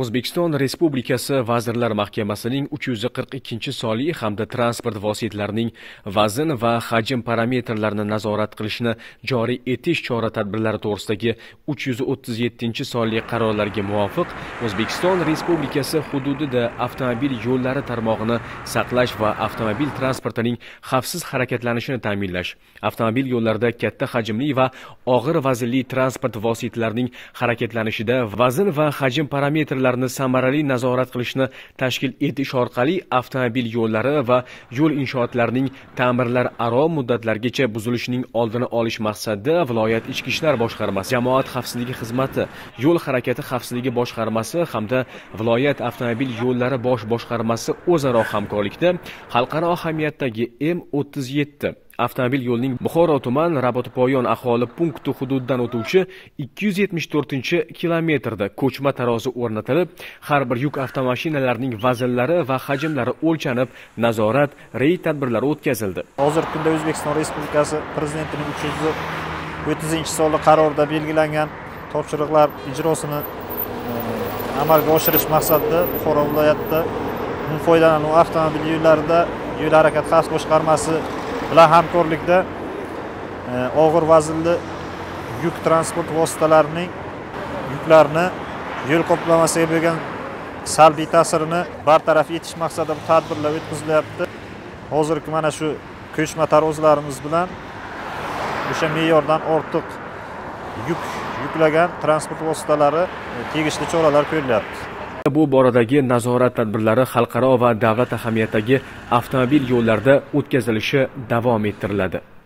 Oʻzbekiston Respublikasi Vazirlar Mahkamasining 342-sonli hamda transport vositalarining vazn va hajm parametrlarini nazorat qilishni joriy etish chora-tadbirlari to'g'risidagi 337-sonli qarorlarga muvofiq Oʻzbekiston Respublikasi hududida avtomobil yo'llari tarmog'ini saqlash va avtomobil transportining xavfsiz harakatlanishini ta'minlash, avtomobil yo'llarida katta hajmli va og'ir vaznli transport vositalarining harakatlanishida vazn va hajm parametrlari samarali nazorat qilishni tashkil etish orqali avtomobil yo'llari va yo'l inshootlarining ta'mirlararo muddatlargacha buzilishining oldini olish maqsadida viloyat ichki ishlar boshqarmasi, jamoat xavfsizligi xizmati, yo'l harakati xavfsizligi boshqarmasi hamda viloyat avtomobil yo'llari bosh boshqarmasi o'zaro hamkorlikda xalqaro ahamiyatdagi М37 avtomobil yo'lining Buxoro tuman Работипоён aholi punkti hududidan o'tuvchi 274-kilometrda ko'chma tarozi o'rnatilib, har bir yuk avtomashinalarining vaznlari va hajmlari o'lchanib, nazorat reyd tadbirlari o'tkazildi. Hozirgi kunda O'zbekiston Respublikasi Prezidentining 330-sonli qarorida belgilangan topshiriqlar ijrosini amalga oshirish maqsadida Buxoro viloyatida foydalanuvchi avtomobil yo'llarida yo'l harakati xavf boshqarmasi bilan hamkorlikda og'ir vaznli yuk transport vositalarining yuklarni yo'l qoplamasiga bo'lgan salbiy ta'sirini bartaraf etish maqsadida bu tadbirlar o'tkazilyapti. Hozirgi mana shu ko'chma tarozlarimiz bilan o'sha me'yordan ortiq yuk yuklagan transport vositalari tegishli choralar ko'rilyapti. Bu boradagi nazorat tadbirlari xalqaro va davlat ahamiyatidagi avtomobil yo'llarida o'tkazilishi davom ettiriladi.